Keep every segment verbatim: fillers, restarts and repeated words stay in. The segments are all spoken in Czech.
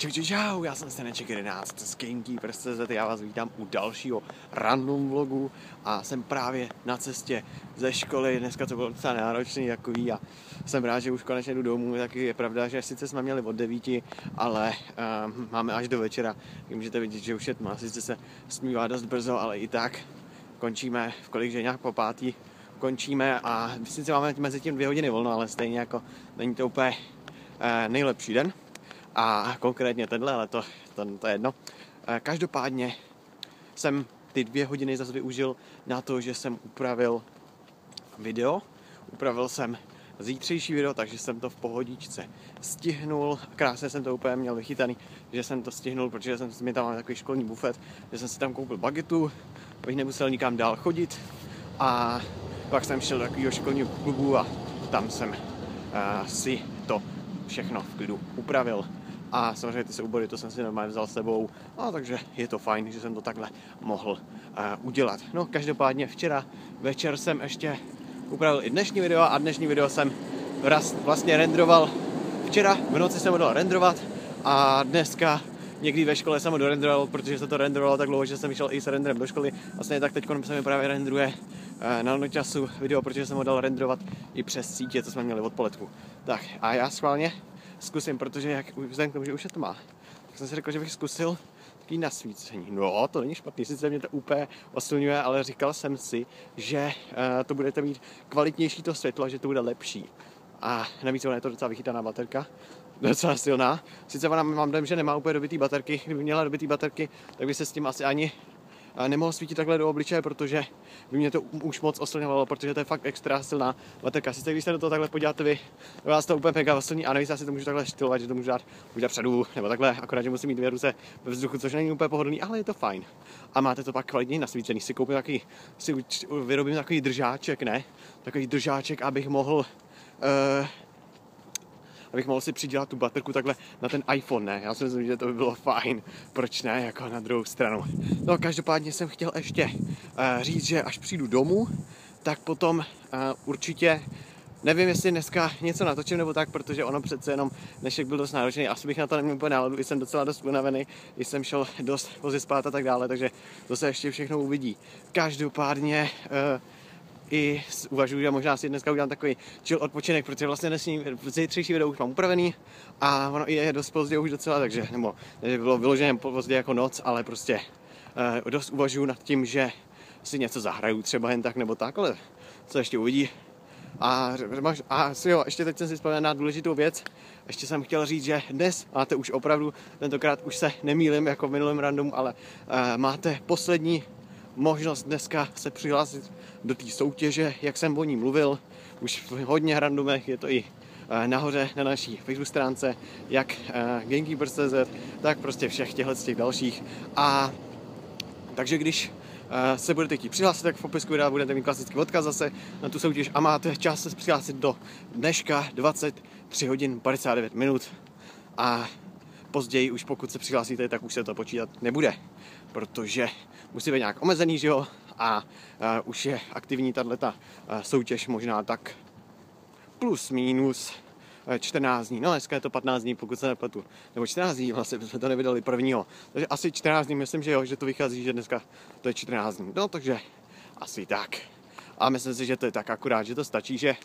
Čau, čau, čau, já jsem synecek jedenáct z Game Keepers C Z, já vás vítám u dalšího random vlogu a jsem právě na cestě ze školy. Dneska to bylo docela náročný takový a jsem rád, že už konečně jdu domů. Taky je pravda, že sice jsme měli od devíti, ale um, máme až do večera. Můžete vidět, že už je tma, sice se smívá dost brzo, ale i tak končíme v kolik, že nějak po pátý končíme a sice máme mezi tím dvě hodiny volno, ale stejně jako není to úplně eh, nejlepší den. A konkrétně tenhle, ale to, to, to je jedno. Každopádně jsem ty dvě hodiny zase využil na to, že jsem upravil video. Upravil jsem zítřejší video, takže jsem to v pohodičce stihnul. Krásně jsem to úplně měl vychytaný, že jsem to stihnul, protože jsem mi tam mám takový školní bufet, že jsem si tam koupil bagetu, abych nemusel nikam dál chodit. A pak jsem šel do takového školního klubu a tam jsem uh, si to všechno v klidu upravil. A samozřejmě ty soubory, to jsem si normálně vzal s sebou, a takže je to fajn, že jsem to takhle mohl uh, udělat. No, každopádně včera večer jsem ještě upravil i dnešní video a dnešní video jsem raz vlastně rendroval. Včera v noci jsem ho dal rendrovat a dneska někdy ve škole jsem ho dorendroval, protože se to rendrovalo tak dlouho, že jsem šel i s rendrem do školy. Vlastně tak teď se mi právě rendruje uh, na nočasu video, protože jsem ho dal rendrovat i přes sítě, co jsme měli od poletku. Tak a já schválně zkusím, protože jak vzhledem k tomu, že už je tma, tak jsem si řekl, že bych zkusil takový nasvícení. No, to není špatný, sice mě to úplně oslňuje, ale říkal jsem si, že uh, to budete mít kvalitnější to světlo, že to bude lepší. A navíc ona je to docela vychytaná baterka, docela silná. Sice ona mám dojem, že nemá úplně dobitý baterky, kdyby měla dobitý baterky, tak by se s tím asi ani nemohl svítit takhle do obličeje, protože by mě to už moc oslňovalo, protože to je fakt extra silná baterka. Sice když se do toho takhle podíváte vy, vás to úplně mega oslní a navíc asi to můžu takhle štylovat, že to můžu dát buď dopředu nebo takhle, akorát, že musím mít dvě ruce ve vzduchu, což není úplně pohodlný, ale je to fajn. A máte to pak kvalitně nasvícený. Si koupím takový, si vyrobím takový držáček, ne? Takový držáček, abych mohl Uh, abych mohl si přidělat tu baterku takhle na ten iPhone, ne? Já si myslím, že to by bylo fajn. Proč ne? Jako na druhou stranu. No, každopádně jsem chtěl ještě uh, říct, že až přijdu domů, tak potom uh, určitě nevím, jestli dneska něco natočím nebo tak, protože ono přece jenom dnešek byl dost náročný. Asi bych na to neměl úplně náladu, jsem docela dost unavený, jsem šel dost pozdě spát a tak dále, takže to se ještě všechno uvidí. Každopádně uh, i uvažuji, že možná si dneska udělám takový chill odpočinek, protože vlastně dnesní zítřejší video už mám upravený a ono je dost pozdě už docela, takže nebo takže bylo vyloženě pozdě jako noc, ale prostě eh, dost uvažuji nad tím, že si něco zahraju třeba jen tak nebo tak, ale co ještě uvidí. A, a jo, ještě teď jsem si vzpomněl na důležitou věc. Ještě jsem chtěl říct, že dnes máte už opravdu, tentokrát už se nemýlím jako v minulém randomu, ale eh, máte poslední možnost dneska se přihlásit do té soutěže, jak jsem o ní mluvil. Už v hodně randomech, je to i nahoře na naší Facebook stránce, jak Gamekeepers tečka cz, tak prostě všech těchto těch dalších. A takže když se budete chtít přihlásit, tak v popisku videa budete mít klasický odkaz zase na tu soutěž a máte čas se přihlásit do dneška dvacet tři hodin padesát devět minut. A později už pokud se přihlásíte, tak už se to počítat nebude, protože musí být nějak omezený, že jo? A, a už je aktivní tato soutěž možná tak plus minus čtrnáct dní, no dneska je to patnáct dní, pokud se nepletu, nebo čtrnáct dní, vlastně jsme to nevydali prvního, takže asi čtrnáct dní, myslím, že jo, že to vychází, že dneska to je čtrnáct dní, no takže asi tak. A myslím si, že to je tak akurát, že to stačí, že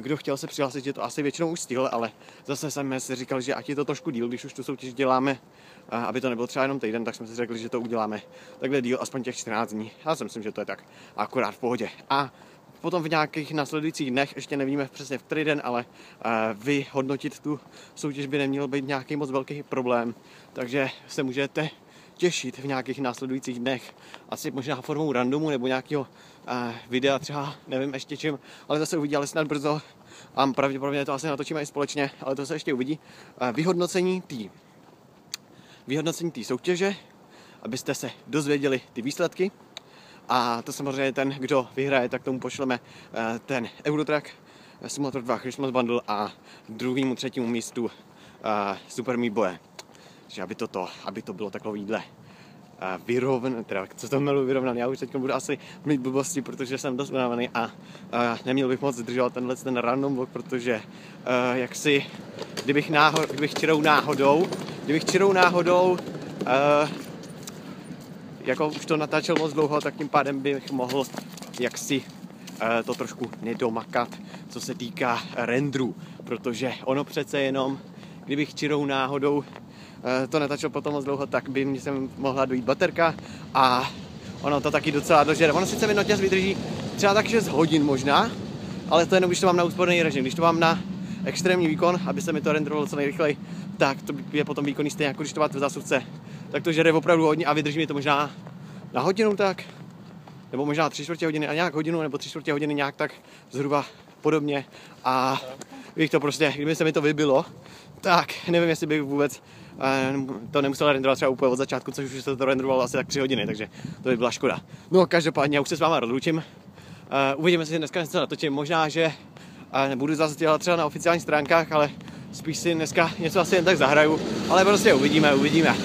kdo chtěl se přihlásit, že to asi většinou už stihl, ale zase jsem si říkal, že ať je to trošku díl, když už tu soutěž děláme, aby to nebylo třeba jenom týden, tak jsme si řekli, že to uděláme takhle díl, aspoň těch čtrnáct dní. Já si myslím, že to je tak akurát v pohodě. A potom v nějakých následujících dnech, ještě nevíme přesně v který den, ale vyhodnotit tu soutěž by neměl být nějaký moc velký problém, takže se můžete těšit v nějakých následujících dnech. Asi možná formou randomu nebo nějakého eh, videa třeba, nevím ještě čím, ale zase uvidí, ale snad brzo. A pravděpodobně to asi natočíme i společně, ale to se ještě uvidí. Eh, vyhodnocení té vyhodnocení té soutěže, abyste se dozvěděli ty výsledky. A to samozřejmě ten, kdo vyhraje, tak tomu pošleme eh, ten Eurotruck Simulator dva Christmas Bundle a druhému, třetímu místu eh, Super Meat Boy. Že aby, toto, aby to bylo takovýhle uh, vyrovnané, teda co to mělo vyrovnané, já už teď budu asi mít blbosti, protože jsem dost unavený a uh, neměl bych moc zdržovat tenhle ten random vlog, protože uh, jaksi, kdybych, náhod, kdybych čirou náhodou Kdybych čirou náhodou uh, jako už to natáčel moc dlouho, tak tím pádem bych mohl jaksi uh, to trošku nedomakat, co se týká rendru, protože ono přece jenom, kdybych čirou náhodou uh, to natáčel potom moc dlouho, tak by mě sem mohla dojít baterka a ono to taky docela dožere. Ono sice mi noťaz vydrží třeba tak šest hodin možná, ale to jenom, když to mám na úsporný režim. Když to mám na extrémní výkon, aby se mi to rendrovalo co nejrychleji, tak to je potom výkonný stejně, jako když to máte v zásuvce. Tak to žere opravdu hodně a vydrží mi to možná na hodinu tak, nebo možná tři čtvrtě hodiny a nějak hodinu, nebo tři čtvrtě hodiny nějak tak zhruba podobně. A bych to prostě, kdyby se mi to vybilo, tak nevím, jestli bych vůbec to nemusel renderovat třeba úplně od začátku, což už se to renderovalo asi tak tři hodiny, takže to by byla škoda. No každopádně já už se s váma rozlučím. Uh, uvidíme si dneska něco natočím, možná, že uh, nebudu zase dělat třeba na oficiálních stránkách, ale spíš si dneska něco asi jen tak zahraju, ale prostě uvidíme, uvidíme.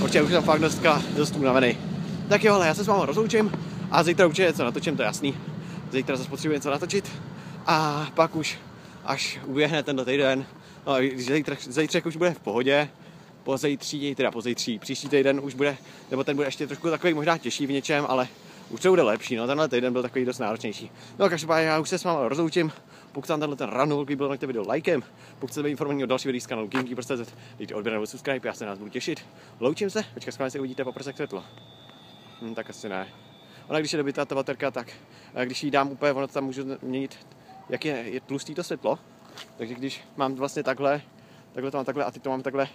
Určitě už jsem fakt dneska dost unavený. Tak jo, ale já se s vámi rozloučím a zítra určitě něco natočím, to je jasný. Zítra zase potřebuji něco natočit a pak už, až uběhne ten do týden, no a zítřek už bude v pohodě, po zítří, teda po zítří, příští týden už bude, nebo ten bude ještě trošku takový možná těžší v něčem, ale už to bude lepší, no, tenhle týden byl takový dost náročnější. No každopádně já už se s vámi rozloučím, pokud se vám tenhle ten ranul byl, nechte video lajkem, pokud chcete být informovaní o další videích z kanálu Game Keepers C Z, dejte odběr nebo subscribe, já se na vás budu těšit. Loučím se, počkat, skvěle se uvidíte paprsek světlo. Hm, tak asi ne. Ona když je dobitá ta baterka, tak když jí dám úplně, ono tam můžu měnit, jak je, je tlustý to světlo. Takže když mám vlastně takhle, takhle to mám takhle a teď to mám takhle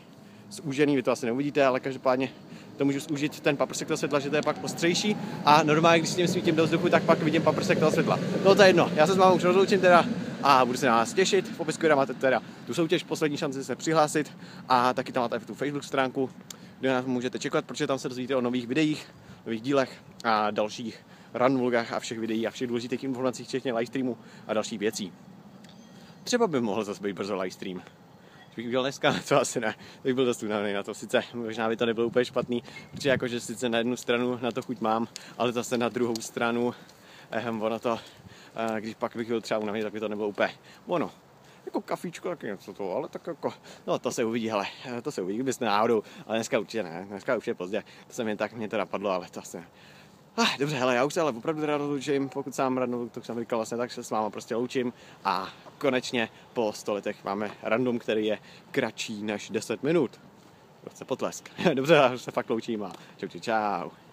zúžený, vy to asi neuvidíte, ale každopádně to můžu zúžit ten paprsek toho světla, že to je pak ostřejší a normálně, když s tím svítím do vzduchu, tak pak vidím paprsek toho světla. No to je jedno, já se s vámi už rozloučím teda a budu se na vás těšit. V popisku máte teda tu soutěž, poslední šanci se přihlásit a taky tam máte tu Facebook stránku, kde nás můžete čekat, protože tam se dozvíte o nových videích, nových dílech a dalších ranulkách a všech videí a všech důležitých informacích, včetně live streamu a dalších věcí. Třeba by mohl zase být brzo live stream. Bych udělal dneska, to asi ne, bych byl dost unavený na to, sice možná by to nebylo úplně špatný, protože jakože sice na jednu stranu na to chuť mám, ale zase na druhou stranu, ehm, ono to, eh, když pak bych byl třeba unavený, tak by to nebylo úplně ono. Jako kafíčko, taky něco toho, ale tak jako, no to se uvidí, hele, to se uvidí, kdybyste náhodou, ale dneska určitě ne, dneska už je pozdě, to se mi tak, mě to napadlo, ale to asi ne. Ah, dobře, hele, já už se ale opravdu teda rozlučím, pokud sám random, to jsem říkal vlastně, tak se s váma prostě loučím a konečně po sto letech máme random, který je kratší než deset minut. Prostě potlesk. Dobře, já už se fakt loučím a čau, čau, čau.